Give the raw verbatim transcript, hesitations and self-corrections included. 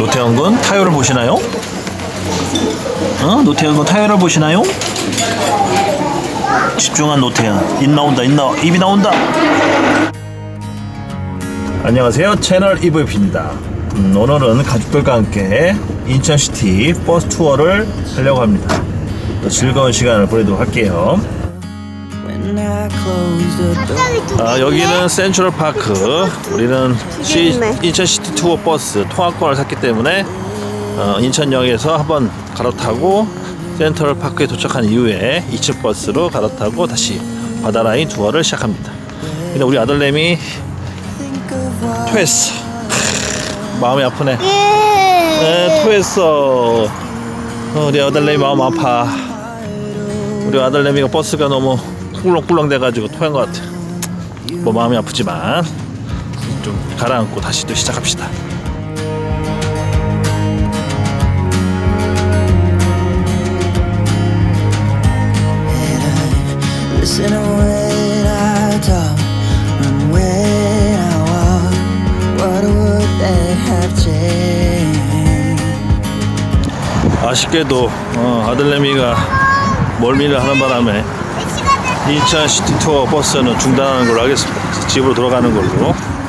노태현군 타요를 보시나요? 어? 노태현군 타요를 보시나요? 집중한 노태현. 입 나온다, 입 나와, 입이 나온다. 안녕하세요, 채널 이브이피입니다. 음, 오늘은 가족들과 함께 인천시티 버스 투어를 하려고 합니다. 또 즐거운 시간을 보내도록 할게요. 아, 여기는 센트럴파크. 우리는 시, 인천시티투어버스 통학권을 샀기 때문에 어, 인천역에서 한번 갈아타고 센트럴파크에 도착한 이후에 이 층 버스로 갈아타고 다시 바다라인 투어를 시작합니다. 근데 우리 아들내미 토했어. 마음이 아프네. 네, 토했어. 어, 우리 아들내미 마음 아파. 우리 아들내미가 버스가 너무 꿀렁꿀렁 돼가지고 토한 것 같아. 뭐 마음이 아프지만 좀 가라앉고 다시 또 시작합시다. 아쉽게도 어, 아들내미가 멀미를 하는 바람에 인천시티투어 버스는 중단하는 걸로 하겠습니다. 집으로 돌아가는 걸로.